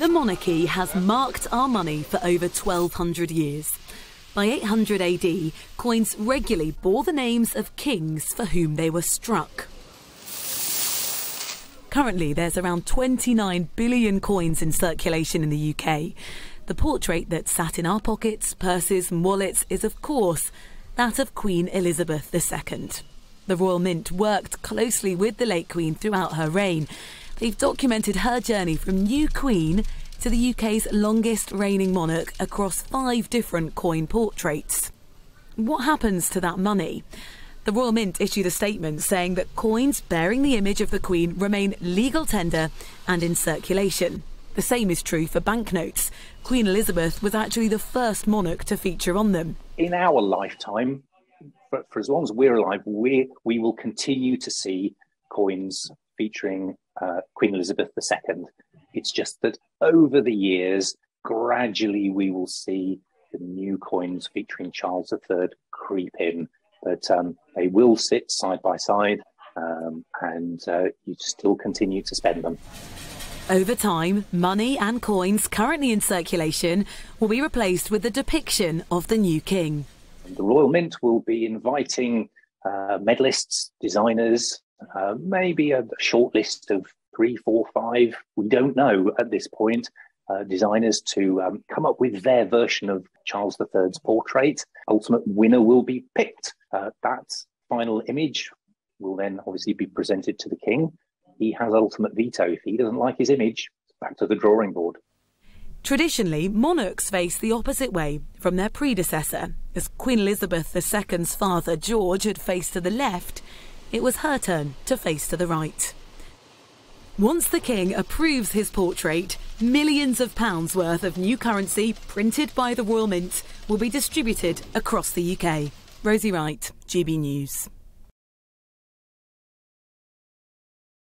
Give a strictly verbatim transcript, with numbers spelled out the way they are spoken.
The monarchy has marked our money for over twelve hundred years. By eight hundred A D, coins regularly bore the names of kings for whom they were struck. Currently, there's around twenty-nine billion coins in circulation in the U K. The portrait that sat in our pockets, purses and wallets is, of course, that of Queen Elizabeth the second. The Royal Mint worked closely with the late Queen throughout her reign. They've documented her journey from new Queen to the U K's longest reigning monarch across five different coin portraits. What happens to that money? The Royal Mint issued a statement saying that coins bearing the image of the Queen remain legal tender and in circulation. The same is true for banknotes. Queen Elizabeth was actually the first monarch to feature on them. In our lifetime, but for as long as we're alive, we, we will continue to see coins featuring uh, Queen Elizabeth the second. It's just that over the years, gradually we will see the new coins featuring Charles the third creep in. But um, they will sit side by side um, and uh, you still continue to spend them. Over time, money and coins currently in circulation will be replaced with the depiction of the new king. The Royal Mint will be inviting uh, medalists, designers, uh, maybe a short list of three, four, five, we don't know at this point, uh, designers to um, come up with their version of Charles the third's portrait. Ultimate winner will be picked. Uh, that final image will then obviously be presented to the king. He has ultimate veto. If he doesn't like his image, back to the drawing board. Traditionally, monarchs face the opposite way from their predecessor. As Queen Elizabeth the second's father, George, had faced to the left, it was her turn to face to the right. Once the king approves his portrait, millions of pounds worth of new currency printed by the Royal Mint will be distributed across the U K. Rosie Wright, G B News.